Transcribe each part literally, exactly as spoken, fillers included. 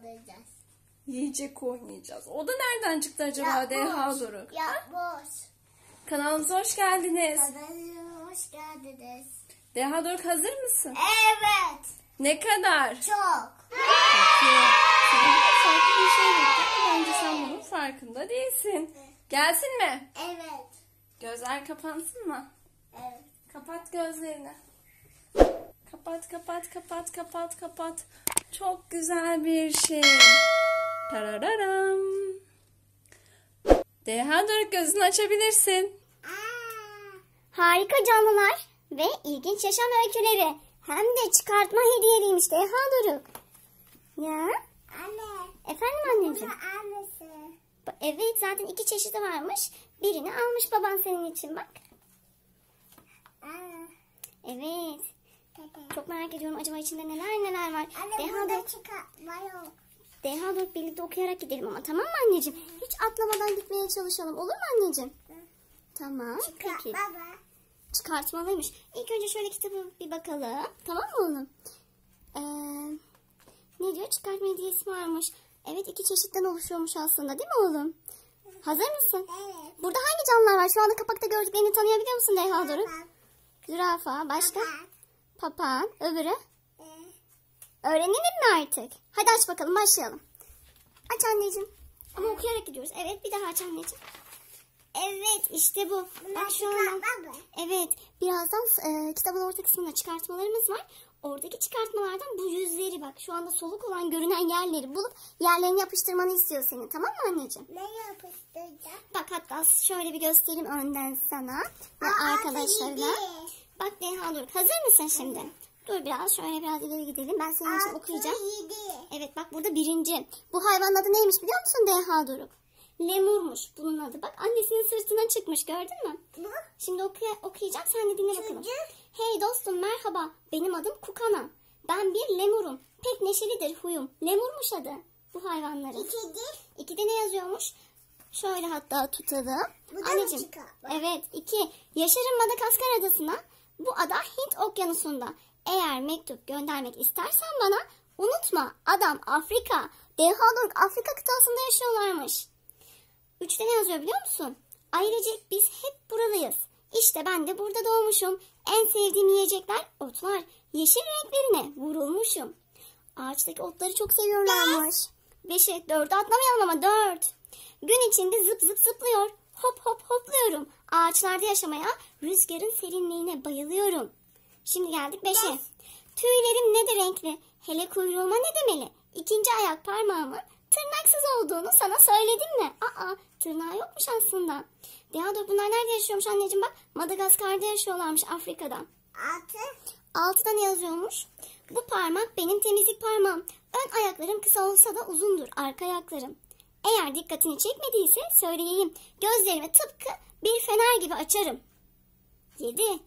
kaldıracağız. Yiyecek koymayacağız. O da nereden çıktı acaba deha doğru? Yapboş. Kanalımıza hoş geldiniz. Kanalımıza hoş geldiniz. Deha Doruk hazır mısın? Evet. Ne kadar? Çok. Peki. Farklı bir şey bekliyorum. Bence sen bunun farkında değilsin. Gelsin mi? Evet. Gözler kapansın mı? Evet. Kapat gözlerini. Kapat, kapat, kapat, kapat, kapat. Çok güzel bir şey. Tarararam. Deha Doruk gözünü açabilirsin. Aa, harika canlılar ve ilginç yaşam öyküleri. Hem de çıkartma hediyeliymiş Deha Doruk. Ya? Anne. Efendim anneciğim? Annesi. Evet, zaten iki çeşidi varmış. Birini almış baban senin için bak. Anne. Evet. Peki. Çok merak ediyorum acaba içinde neler neler var. Anne, Deha Doruk çıkartma yok. Deha Doruk birlikte okuyarak gidelim ama, tamam mı anneciğim? Hı. Hiç atlamadan gitmeye çalışalım, olur mu anneciğim? Hı. Tamam. Çıkart peki. Baba. Çıkartmalıymış. İlk önce şöyle kitabı bir bakalım. Tamam mı oğlum? Ee, ne diyor? Çıkartma hediyesi varmış. Evet, iki çeşitten oluşuyormuş aslında, değil mi oğlum? Hazır mısın? Evet. Burada hangi canlılar var? Şu anda kapakta gördüklerini tanıyabiliyor musun Deha Doruk? Zürafa. Başka? Papağan. Öbürü? Ee. Öğrenelim mi artık? Hadi aç bakalım, başlayalım. Aç anneciğim. Ama evet, okuyarak gidiyoruz. Evet, bir daha aç anneciğim. Evet, işte bu. Bunlar bak şu an. Evet, birazdan e, kitabın orta kısmında çıkartmalarımız var. Oradaki çıkartmalardan bu yüzleri bak. Şu anda soluk olan görünen yerleri bulup yerlerini yapıştırmanı istiyor senin. Tamam mı anneciğim? Ne yapıştıracağım? Bak hatta şöyle bir göstereyim önden sana ve aa, arkadaşlarına. Bak Deha Doruk, hazır mısın şimdi? Evet. Dur biraz, şöyle biraz ileri gidelim. Ben senin için okuyacağım. Yedi. Evet bak, burada birinci. Bu hayvanın adı neymiş biliyor musun Deha Doruk? Lemurmuş bunun adı. Bak annesinin sırtından çıkmış, gördün mü? Hı? Şimdi okuya, okuyacağım, sen de dinle bakalım. Hı hı. Hey dostum merhaba, benim adım Kukana. Ben bir lemurum. Pek neşelidir huyum. Lemurmuş adı bu hayvanların. İkide. İkide ne yazıyormuş? Şöyle hatta tutalım. Anneciğim. Çıkar, evet iki. Yaşarım Madagaskar adasına. Bu ada Hint okyanusunda. Eğer mektup göndermek istersen bana unutma adam Afrika. Deha Doruk Afrika kıtasında yaşıyorlarmış. Üçte ne yazıyor biliyor musun? Ayrıca biz hep buralıyız. İşte ben de burada doğmuşum. En sevdiğim yiyecekler otlar. Yeşil renklerine vurulmuşum. Ağaçtaki otları çok seviyorlarmış. Beşe, dörde atlamayalım ama dört. Gün içinde zıp zıp zıplıyor. Hop hop hopluyorum. Ağaçlarda yaşamaya, rüzgarın serinliğine bayılıyorum. Şimdi geldik beşe. Tüylerim ne de renkli. Hele kuyruğuma ne demeli? İkinci ayak parmağımın tırnaksız olduğunu sana söyledim mi? Aa, tırnağı yokmuş aslında. Deha Doruk bunlar nerede yaşıyormuş anneciğim bak? Madagaskar'da yaşıyorlarmış, Afrika'da. Altı. Altıda ne yazıyormuş? Bu parmak benim temizlik parmağım. Ön ayaklarım kısa olsa da uzundur arka ayaklarım. Eğer dikkatini çekmediyse söyleyeyim. Gözlerimi tıpkı bir fener gibi açarım. Yedi.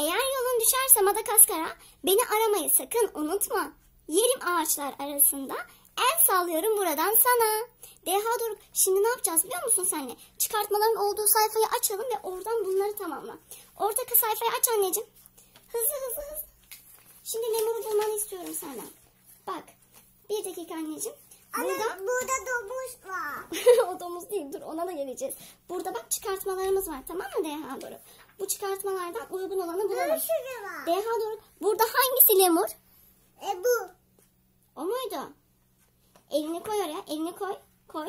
Eğer yolun düşerse Madagaskar'a beni aramayı sakın unutma. Yerim ağaçlar arasında. El sallıyorum buradan sana. Deha Doruk şimdi ne yapacağız biliyor musun senle? Çıkartmaların olduğu sayfayı açalım ve oradan bunları tamamla. Ortaka sayfayı aç anneciğim. Hızlı hızlı hızlı. Şimdi lemuru bulmanı istiyorum senden. Bak. Bir dakika anneciğim. Burada, anne burada domuz var. O domuz değil, dur ona da geleceğiz. Burada bak çıkartmalarımız var, tamam mı Deha Doruk? Bu çıkartmalardan uygun olanı bulalım. Deha Doruk burada hangisi lemur? E bu. O muydu? Elini koy oraya. Elini koy. Koy.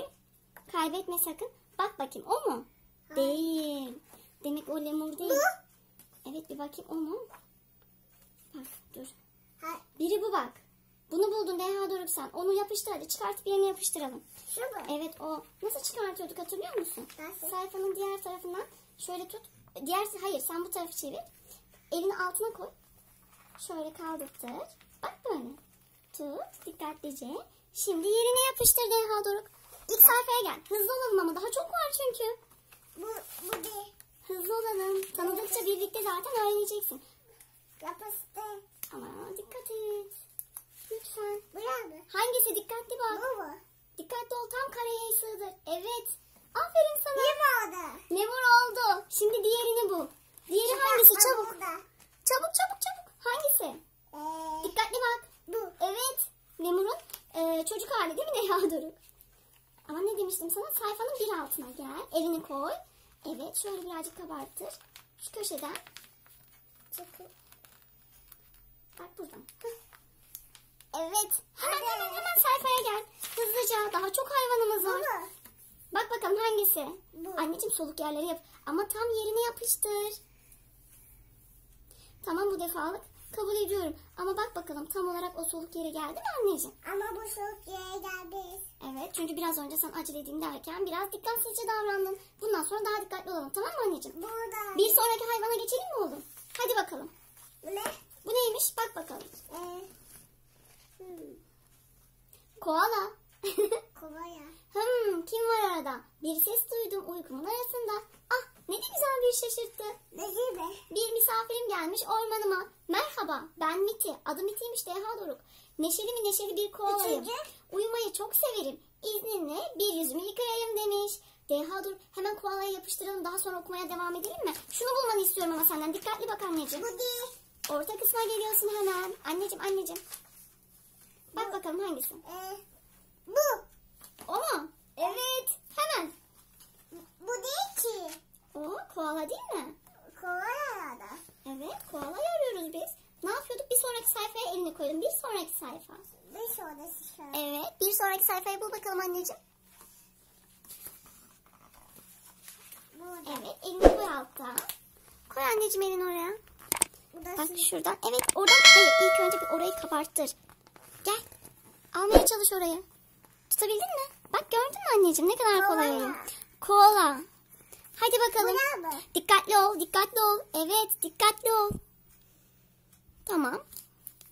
Kaybetme sakın. Bak bakayım o mu? Hayır. Değil. Demek o lemur değil. Bu? Evet bir bakayım o mu? Bak dur. Hayır. Biri bu bak. Bunu buldun Deha Doruk sen. Onu yapıştır hadi. Çıkartıp yerine yapıştıralım. Şu mu? Evet o. Nasıl çıkartıyorduk hatırlıyor musun? Nasıl? Sayfanın diğer tarafından şöyle tut. Diğer, hayır sen bu tarafı çevir. Elini altına koy. Şöyle kaldırtır. Bak böyle. Tut. Dikkatlice. Şimdi yerine yapıştır Deha Doruk. İlk sayfaya gel. Hızlı olalım ama daha çok var çünkü. Bu, bu değil. Hızlı olalım. Tanıdıkça birlikte zaten öğreneceksin. Yapıştır. Ama dikkat et. Lütfen. Bu yani. Hangisi? Dikkatli bak. Bu mu? Dikkatli ol, tam kareye sığdır. Evet. Aferin sana. Ne oldu? Ne oldu? Şimdi diğerini bul. Diğeri şu hangisi? Bak, çabuk. Burada. Çabuk çabuk çabuk. Hangisi? Ee, dikkatli bak. Bu. Evet. Lemur'un e, çocuk çocuk hali değil mi Neha Doruk? Ama ne demiştim sana? Sayfanın bir altına gel. Elini koy. Evet. Şöyle birazcık kabartır. Şu köşeden. Çakıl. Bak buradan. Hah. Evet. Hemen hemen hemen sayfaya gel. Hızlıca. Daha çok hayvanımız var. Bunu. Bak bakalım hangisi? Bu. Anneciğim soluk yerleri yap. Ama tam yerine yapıştır. Tamam, bu defalık kabul ediyorum. Ama bak bakalım tam olarak o soluk yere geldi mi anneciğim? Ama bu soluk yere geldi. Evet, çünkü biraz önce sen acele edeyim derken biraz dikkatsizce davrandın. Bundan sonra daha dikkatli olalım, tamam mı anneciğim? Burada. Bir sonraki hayvana geçelim mi oğlum? Hadi bakalım. Bu ne? Bu neymiş? Bak bakalım. Ee, hmm. Koala. Koala. Hmm, kim var arada? Bir ses duydum uykumun arasında. Ah, ne de güzel bir şaşırttı. Ne gibi? Bir misafirim gelmiş ormanıma. Merhaba, ben Miti. Adım Miti'ymiş Deha Doruk. Neşeli mi neşeli bir koalayım. Üçüncü. Uyumayı çok severim. İzninle bir yüzümü yıkayayım demiş. Deha Doruk, hemen koalaya yapıştıralım. Daha sonra okumaya devam edelim mi? Şunu bulmanı istiyorum ama senden. Dikkatli bak anneciğim. Bu değil. Orta kısma geliyorsun hemen. Anneciğim, anneciğim. Bak bu. Bakalım hangisi? Ee, bu. O mu? Evet. Hemen. Bu değil ki. O koala değil mi? Koala da. Evet, koala arıyoruz biz. Ne yapıyorduk? Bir sonraki sayfaya elini koydum. Bir sonraki sayfa. Bir sonraki sayfa. Evet, bir sonraki sayfayı bul bakalım anneciğim. Burada. Evet, elini koy altta. Koy anneciğim elini oraya. Burada bak şimdi. Şuradan. Evet, oradan. Hayır, ilk önce bir orayı kabarttır. Gel. Almaya çalış orayı. Tutabildin mi? Bak gördün mü anneciğim? Ne kadar kolay oyun. Koala. Hadi bakalım. Dikkatli ol, dikkatli ol. Evet, dikkatli ol. Tamam.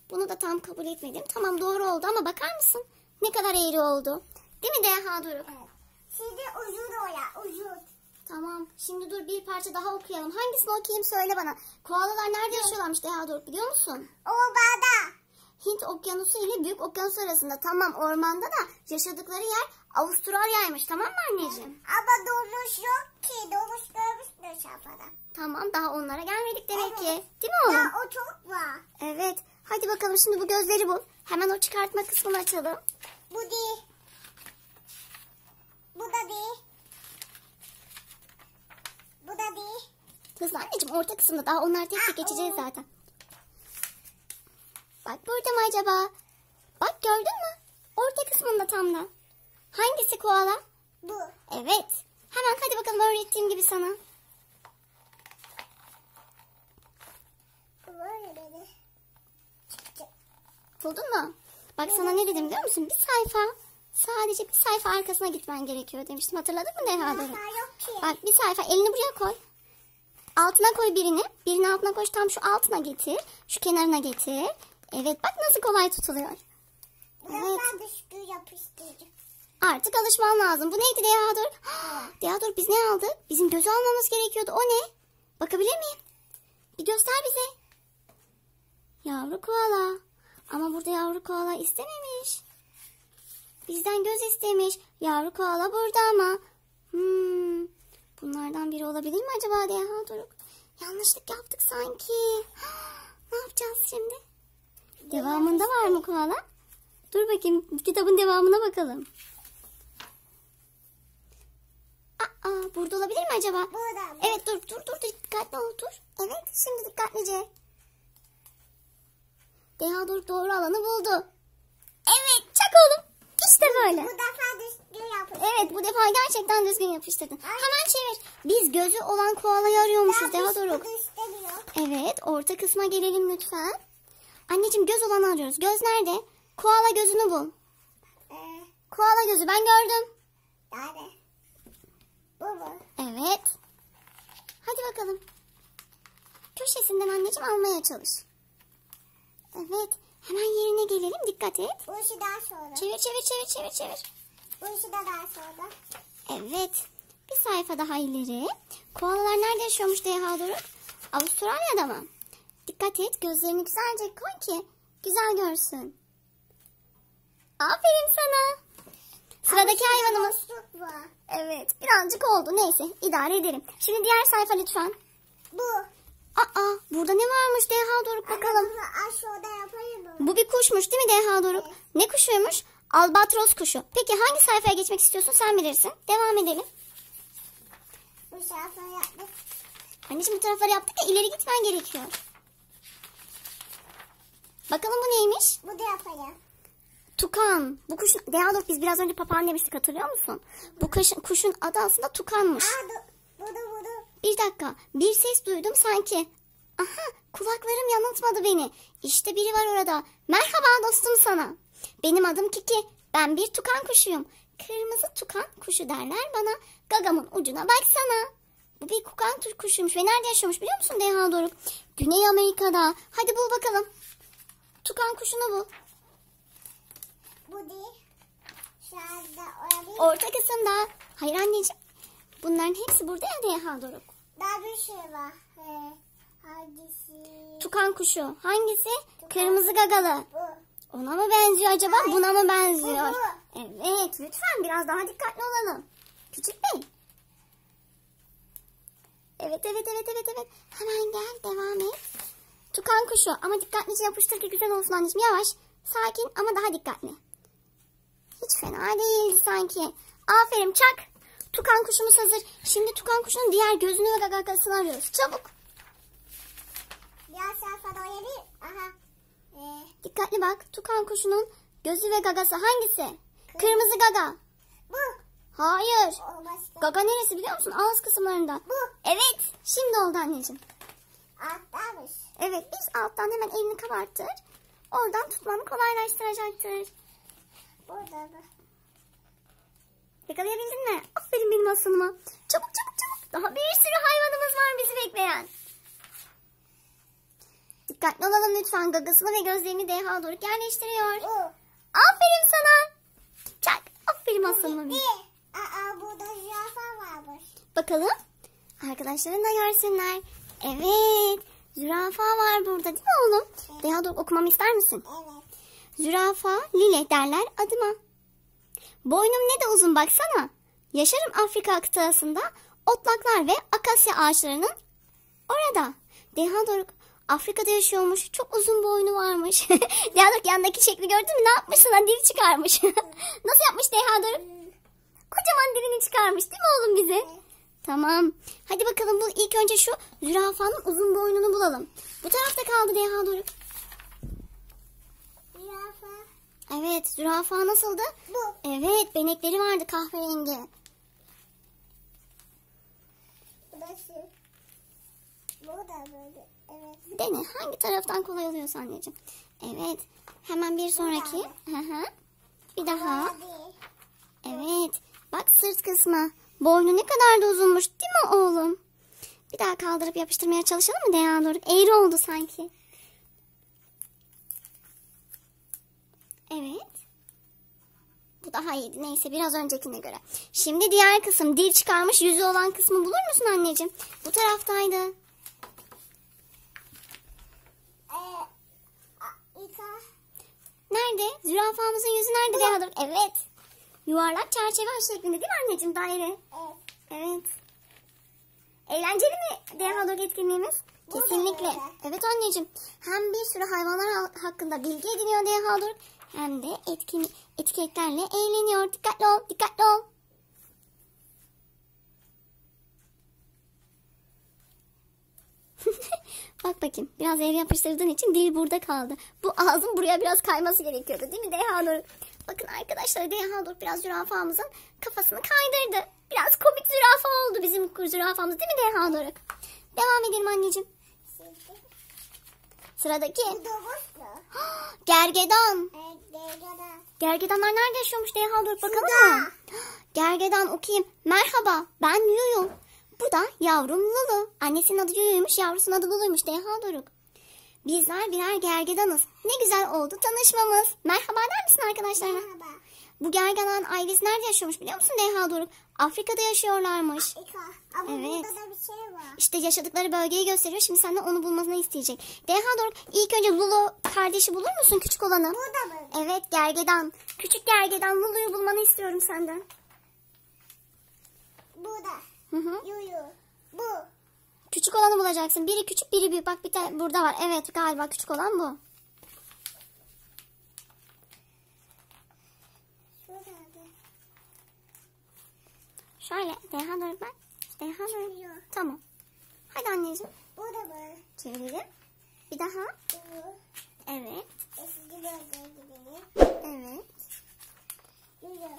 Bunu da tam kabul etmedim. Tamam, doğru oldu ama bakar mısın? Ne kadar eğri oldu. Değil mi Deha Doruk? Evet. Şimdi uzun oya, uzun. Tamam. Şimdi dur bir parça daha okuyalım. Hangisini okuyayım söyle bana. Koalalar nerede evet. yaşıyorlarmış Deha Doruk biliyor musun? Obada. Hint okyanusu ile büyük okyanus arasında. Tamam, ormanda da yaşadıkları yer Avustralya'ymış. Tamam mı anneciğim? Ama dolmuş yok ki. Dolmuş görmüş şafadan. Tamam, daha onlara gelmedik demek evet. ki. Değil mi oğlum? Ya o çok var. Evet. Hadi bakalım şimdi bu gözleri bul. Hemen o çıkartma kısmını açalım. Bu değil. Bu da değil. Bu da değil. Hızlı anneciğim, orta kısımda daha onlar tek tek geçeceğiz o. zaten. Bak burada mı acaba? Bak gördün mü? Orta kısmında tam da. Hangisi koala? Bu. Evet. Hemen hadi bakalım öğrettiğim gibi sana. Buldun mu? Bak sana ne dedim biliyor musun? Bir sayfa. Sadece bir sayfa arkasına gitmen gerekiyor demiştim. Hatırladın mı Deha Doruk? Bak bir sayfa. Elini buraya koy. Altına koy birini. Birini altına koy. Tam şu altına getir. Şu kenarına getir. Evet, bak nasıl kolay tutuluyor. Evet. Artık alışman lazım. Bu neydi Deha Doruk? Evet. Deha Doruk biz ne aldık? Bizim gözü almamız gerekiyordu. O ne? Bakabilir miyim? Bir göster bize. Yavru koala. Ama burada yavru koala istememiş. Bizden göz istemiş. Yavru koala burada ama. Hmm. Bunlardan biri olabilir mi acaba Deha Doruk? Yanlışlık yaptık sanki. Ne yapacağız şimdi? Devamında var mı koala? Dur bakayım. Kitabın devamına bakalım. Aa, burada olabilir mi acaba? Burada. Evet, dur dur dur. Dikkatli ol, dur. Evet, şimdi dikkatlice. Deha Doruk doğru alanı buldu. Evet, çak oğlum. İşte böyle. Bu defa düzgün yapıştırdın. Evet, bu defa gerçekten düzgün yapıştırdın. Ay. Hemen çevir. Biz gözü olan koalayı arıyormuşuz Deha Doruk. Evet, orta kısma gelelim lütfen. Anneciğim göz olanı arıyoruz. Göz nerede? Koala gözünü bul. Ee, koala gözü ben gördüm. Nerede? Bu mu? Evet. Hadi bakalım. Köşesinden anneciğim almaya çalış. Evet. Hemen yerine gelelim. Dikkat et. Bu işi daha sonra. Çevir çevir çevir çevir çevir. Bu işi de daha sonra. Evet. Bir sayfa daha ileri. Koalalar nerede yaşıyormuş Deha Doruk? Avustralya'da mı? Dikkat et, gözlerini güzelce koy ki güzel görsün. Aferin sana. Sıradaki hayvanımız. Evet, birazcık oldu. Neyse, idare edelim. Şimdi diğer sayfa lütfen. Bu. Aa, burada ne varmış Deha Doruk bakalım. Bu bir kuşmuş değil mi Deha Doruk? Ne kuşuymuş? Albatros kuşu. Peki hangi sayfaya geçmek istiyorsun sen bilirsin. Devam edelim. Bu tarafları yaptık. Anneciğim bu tarafları yaptık ya ileri gitmen gerekiyor. Bakalım bu neymiş? Bu tarafları. Tukan. Bu kuşun... Dehaluk biz biraz önce papağan demiştik hatırlıyor musun? Bu kuşun, kuşun adı aslında tukanmış. Aa, dur. Budu, budu. Bir dakika. Bir ses duydum sanki. Aha kulaklarım yanıltmadı beni. İşte biri var orada. Merhaba dostum sana. Benim adım Kiki. Ben bir tukan kuşuyum. Kırmızı tukan kuşu derler bana. Gagamın ucuna baksana. Bu bir kukan Türk kuşuymuş ve nerede yaşıyormuş biliyor musun Deha Doruk? Güney Amerika'da. Hadi bul bakalım. Tukan kuşunu bul. Bu değil. Şu anda olabilir. Orta kısımda. Hayır anneciğim. Bunların hepsi burada ya Deha Doruk. Daha bir şey var. He. Hangisi? Tukan kuşu. Hangisi? Tukan. Kırmızı gagalı. Bu. Ona mı benziyor acaba? Hayır. Buna mı benziyor? Bu, bu. Evet. Lütfen biraz daha dikkatli olalım. Küçük bey. Evet evet evet evet evet. Hemen gel devam et. Tukan kuşu ama dikkatlice yapıştır ki güzel olsun anneciğim. Yavaş. Sakin ama daha dikkatli. Hiç fena değildi sanki. Aferin çak. Tukan kuşumuz hazır. Şimdi tukan kuşunun diğer gözünü ve gagasını arıyoruz. Çabuk. Diğer sayfada olabilir. Aha. Ee. Dikkatli bak. Tukan kuşunun gözü ve gagası hangisi? Kır. Kırmızı gaga. Bu. Hayır. Gaga neresi biliyor musun? Ağız kısımlarında. Bu. Evet. Şimdi oldu anneciğim. Alttanmış. Evet biz alttan hemen elini kabartır. Oradan tutmanı kolaylaştıracaktır. Burada mı? Yakalayabildin mi? Aferin benim aslanıma. Çabuk çabuk çabuk. Daha bir sürü hayvanımız var bizi bekleyen. Dikkatli olalım lütfen. Gagasını ve gözlerini Deha Doruk yerleştiriyor. Bu. Aferin sana. Çak. Aferin aslanıma. Bir. Aa, burada zürafa varmış. Bakalım. Arkadaşların da görsünler. Evet. Zürafa var burada değil mi oğlum? Evet. Deha Doruk okumamı ister misin? Evet. Zürafa Lile derler adıma. Boynum ne de uzun baksana. Yaşarım Afrika kıtasında. Otlaklar ve akasya ağaçlarının orada. Deha Doruk Afrika'da yaşıyormuş. Çok uzun boynu varmış. Deha Doruk yandaki şekli gördün mü? Ne yapmışsın? Dil çıkarmış. Nasıl yapmış Deha Doruk? Kocaman dilini çıkarmış değil mi oğlum bize? Evet. Tamam. Hadi bakalım bu ilk önce şu zürafanın uzun boynunu bulalım. Bu tarafta kaldı Deha Doruk. Zürafa. Evet zürafa nasıldı? Bu. Evet benekleri vardı kahverengi. Bu da şu. Bu da böyle. Evet. Dene hangi taraftan kolay oluyorsa anneciğim. Evet hemen bir sonraki. Bir daha. Bir daha. Evet. Bak sırt kısmı. Boynu ne kadar da uzunmuş değil mi oğlum? Bir daha kaldırıp yapıştırmaya çalışalım mı Deha Doruk? Eğri oldu sanki. Evet. Bu daha iyiydi. Neyse biraz öncekine göre. Şimdi diğer kısım. Dil çıkarmış yüzü olan kısmı bulur musun anneciğim? Bu taraftaydı. Nerede? Zürafamızın yüzü nerede Deha Doruk? Evet. Yuvarlak çerçeve şeklinde değil mi anneciğim daire? Evet. Evet. Eğlenceli mi Deha Doruk etkinliğimiz? Bu kesinlikle. Evet anneciğim. Hem bir sürü hayvanlar hakkında bilgi ediniyor Deha Doruk hem de etkin etiketlerle eğleniyor. Dikkatli ol, dikkatli ol. Bak bakayım. Biraz eğri yapıştırdığın için dil burada kaldı. Bu ağzın buraya biraz kayması gerekiyordu değil mi Deha Doruk? Bakın arkadaşlar Deha Doruk biraz zürafamızın kafasını kaydırdı. Biraz komik zürafa oldu bizim zürafamız değil mi Deha Doruk? Devam edelim anneciğim. Sıradaki. Gergedan. Gergedanlar nerede yaşıyormuş Deha Doruk bakalım mı? Gergedan okuyayım. Merhaba ben Yuyu. Bu da yavrum Lolo. Annesinin adı Yuyuymuş, yavrusunun adı Lolo'ymuş Deha Doruk. Bizler birer gergedanız. Ne güzel oldu tanışmamız. Merhaba der misin arkadaşlarına? Merhaba. Bu gergedan ailesi nerede yaşıyormuş biliyor musun Deha Doruk? Afrika'da yaşıyorlarmış. Afrika. Ama evet. Burada da bir şey var. İşte yaşadıkları bölgeyi gösteriyor. Şimdi senden onu bulmasını isteyecek. Deha Doruk ilk önce Lolo kardeşi bulur musun küçük olanı? Burada mı? Evet gergedan. Küçük gergedan Lolo'yu bulmanı istiyorum senden. Burada. Hı hı. Yuyu. Bu. Küçük olanı bulacaksın. Biri küçük, biri büyük. Bak bir tane burada var. Evet galiba küçük olan bu. Şöyle Deha dur ben. Deha dur. Tamam. Hadi anneciğim. Bu da böyle. Çevirelim. Bir daha. Evet. Evet.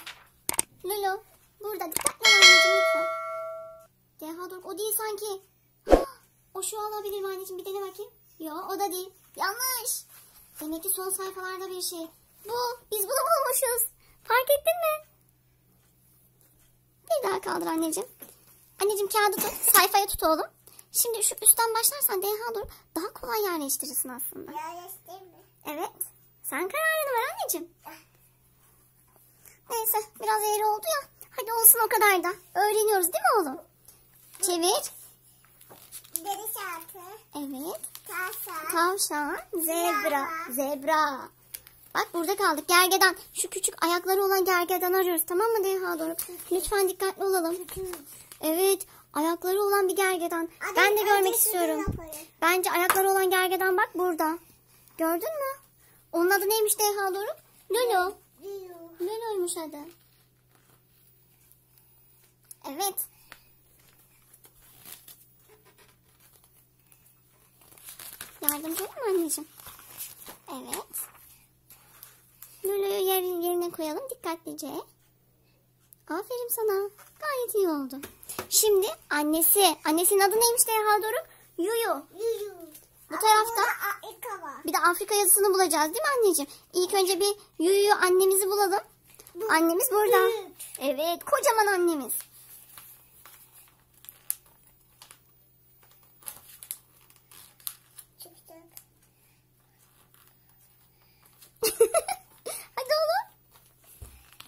Lolo. Burada dikkatli ol anneciğim lütfen. Deha dur. O değil sanki. O şu olabilir mi anneciğim? Bir dene bakayım. Yok o da değil. Yanlış. Demek ki son sayfalarda bir şey. Bu. Biz bunu bulmuşuz. Fark ettin mi? Bir daha kaldır anneciğim. Anneciğim kağıdı tut. Sayfaya tut oğlum. Şimdi şu üstten başlarsan Deha dur. Daha kolay yerleştirirsin aslında. Yerleştireyim mi? Evet. Sen kararını ver anneciğim. Neyse biraz eğri oldu ya. Hadi olsun o kadar da. Öğreniyoruz değil mi oğlum? Çevir. Deniz altı. Evet. Tavşan. Tavşan. Zebra. Zebra. Bak burada kaldık. Gergedan. Şu küçük ayakları olan gergedan arıyoruz. Tamam mı Deha doğru? Lütfen dikkatli olalım. Evet. Ayakları olan bir gergedan. Abi, ben de görmek istiyorum. Bence ayakları olan gergedan bak burada. Gördün mü? Onun adı neymiş Deha doğru? Lolo. Lolo'ymuş adı. Evet. Yardımcı olur mu anneciğim? Evet. Lulu'yu yerin yerine koyalım dikkatlice. Aferin sana. Gayet iyi oldu. Şimdi annesi. Annesinin adı neymiş Deha Doruk? Yuyu. Yuyu. Bu Afrika tarafta var. Bir de Afrika yazısını bulacağız değil mi anneciğim? İlk önce bir Yuyu'yu annemizi bulalım. Bu, annemiz burada. Büyük. Evet. Kocaman annemiz. Hadi oğlum.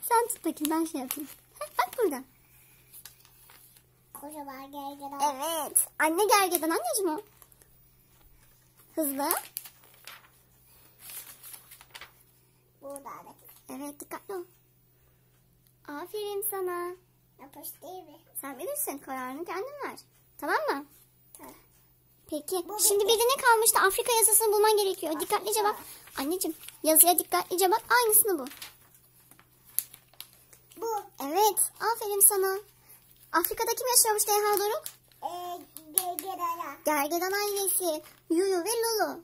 Sen tut bakayım ben şey yapayım. Heh, bak burada. Kocaman gergedan. Evet. Anne gergedan anneciğim o. Hızlı. Burada. Evet dikkatli ol. Aferin sana. Yapış değil mi? Sen bilirsin kararını kendin ver. Tamam mı? Tamam. Peki. Bu şimdi bir de ne kalmıştı? Afrika yazısını bulman gerekiyor. Afrika. Dikkatlice bak. Anneciğim yazıya dikkatlice bak. Aynısını bul. Bu. Evet. Aferin sana. Afrika'da kim yaşıyormuş Deha Doruk? Ee, Gergedan. Gergedan ailesi. Yuyu ve Lolo.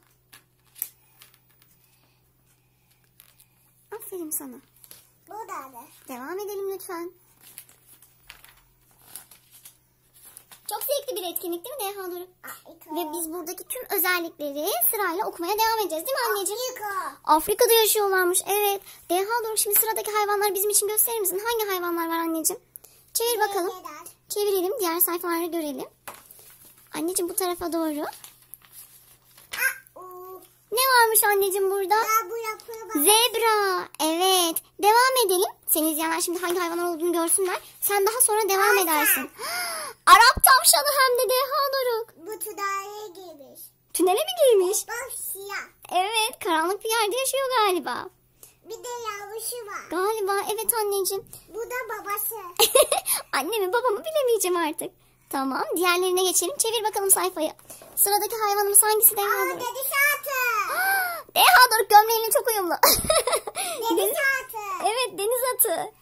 Aferin sana. Bu da. Devam edelim lütfen. Çok zevkli bir etkinlik değil mi Deha Doruk? Ve biz buradaki tüm özellikleri sırayla okumaya devam edeceğiz değil mi anneciğim? Afrika. Afrika'da yaşıyorlarmış evet. Deha Doruk şimdi sıradaki hayvanları bizim için gösterir misin? Hangi hayvanlar var anneciğim? Çevir bakalım. Çevirelim diğer sayfaları görelim. Anneciğim bu tarafa doğru. Ne varmış anneciğim burada? Zebra. Evet. Devam edelim. Seni izleyenler şimdi hangi hayvanlar olduğunu görsünler. Sen daha sonra devam edersin. Arap tavşanı hem de Deha Doruk. Bu tünele girmiş. Tünele mi girmiş? Bak siyah. Evet karanlık bir yerde yaşıyor galiba. Bir de yavrusu var. Galiba evet anneciğim. Bu da babası. Annemi babamı bilemeyeceğim artık. Tamam diğerlerine geçelim. Çevir bakalım sayfayı. Sıradaki hayvanımız hangisi Deha Doruk? Deniz saati. Deha Doruk gömleğine çok uyumlu. Deniz atı. Evet deniz atı.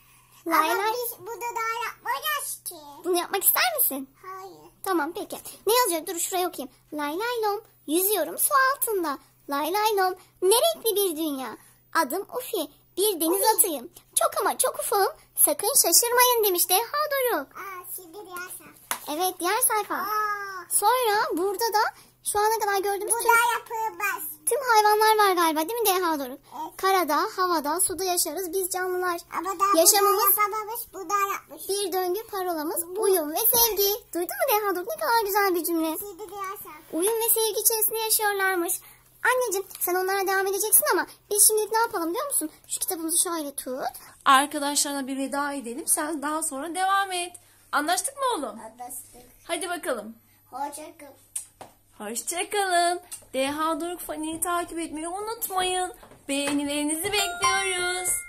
Lay ama lay. Biz burada daha yapmayacağız ki. Bunu yapmak ister misin? Hayır. Tamam peki. Ne yazıyor? Dur şuraya okuyayım. Lay lay lom. Yüzüyorum su altında. Lay lay lom. Ne renkli bir dünya. Adım Ufi. Bir deniz Ufi. Atıyım. Çok ama çok ufağım. Sakın şaşırmayın demiş Deha Doruk. Aa, şimdi diğer sayfa. Evet diğer sayfa. Aa. Sonra burada da şu ana kadar gördüğümüz burada tüm, tüm hayvanlar var galiba değil mi Deha Doruk? Evet. Karada, havada, suda yaşarız biz canlılar. Ama daha yaşamımız bu da yapmış. Bir döngü parolamız bu. Uyum ve sevgi. Duydun mu Deha Doruk? Ne kadar güzel bir cümle. Uyum ve sevgi içerisinde yaşıyorlarmış. Anneciğim sen onlara devam edeceksin ama biz şimdilik ne yapalım biliyor musun? Şu kitabımızı şöyle tut. Arkadaşlarına bir veda edelim. Sen daha sonra devam et. Anlaştık mı oğlum? Anlaştık. Hadi bakalım. Hoşçakalın. Hoşçakalın. Deha Doruk Fani'yi takip etmeyi unutmayın. Beğenilerinizi bekliyoruz.